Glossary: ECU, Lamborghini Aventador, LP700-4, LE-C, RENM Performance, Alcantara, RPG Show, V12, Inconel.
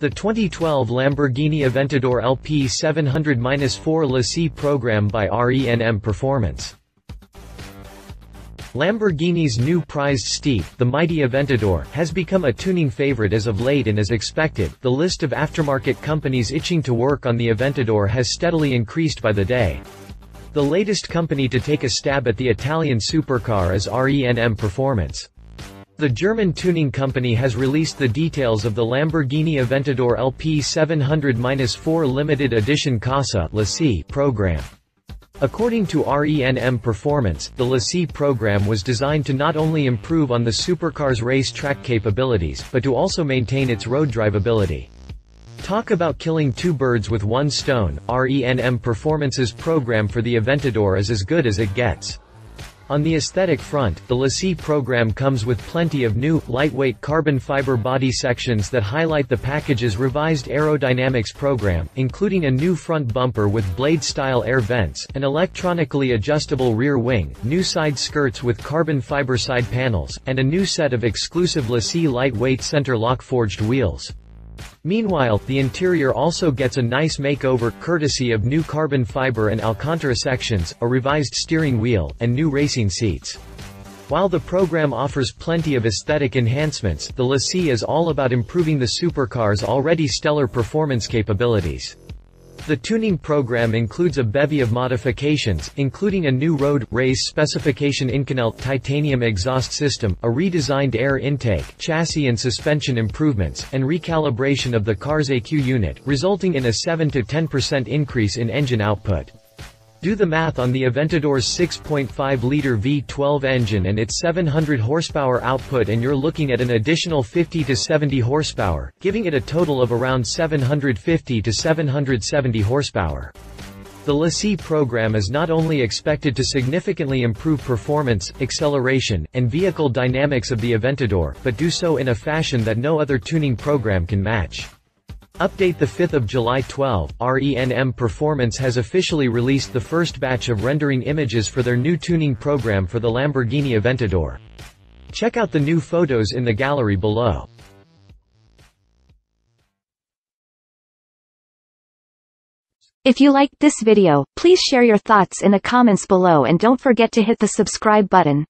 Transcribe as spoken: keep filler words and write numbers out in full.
The twenty twelve Lamborghini Aventador L P seven hundred dash four L E C program by R E N M Performance. Lamborghini's new prized steed, the mighty Aventador, has become a tuning favorite as of late, and as expected, the list of aftermarket companies itching to work on the Aventador has steadily increased by the day. The latest company to take a stab at the Italian supercar is R E N M Performance. The German tuning company has released the details of the Lamborghini Aventador L P seven hundred dash four Limited Edition Casa (L E C) program. According to R E N M Performance, the L E C program was designed to not only improve on the supercar's race track capabilities, but to also maintain its road drivability. Talk about killing two birds with one stone, R E N M Performance's program for the Aventador is as good as it gets. On the aesthetic front, the L E C program comes with plenty of new, lightweight carbon fiber body sections that highlight the package's revised aerodynamics program, including a new front bumper with blade-style air vents, an electronically adjustable rear wing, new side skirts with carbon fiber side panels, and a new set of exclusive L E C lightweight center-lock forged wheels. Meanwhile, the interior also gets a nice makeover, courtesy of new carbon fiber and Alcantara sections, a revised steering wheel, and new racing seats. While the program offers plenty of aesthetic enhancements, the L E C is all about improving the supercar's already stellar performance capabilities. The tuning program includes a bevy of modifications, including a new road race specification Inconel titanium exhaust system, a redesigned air intake, chassis and suspension improvements, and recalibration of the car's E C U unit, resulting in a seven to ten percent increase in engine output. Do the math on the Aventador's six point five liter V twelve engine and its seven hundred horsepower output, and you're looking at an additional fifty to seventy horsepower, giving it a total of around seven hundred fifty to seven hundred seventy horsepower. The L E C program is not only expected to significantly improve performance, acceleration, and vehicle dynamics of the Aventador, but do so in a fashion that no other tuning program can match. Update the fifth of July twelve, R E N M Performance has officially released the first batch of rendering images for their new tuning program for the Lamborghini Aventador. Check out the new photos in the gallery below. If you liked this video, please share your thoughts in the comments below, and don't forget to hit the subscribe button.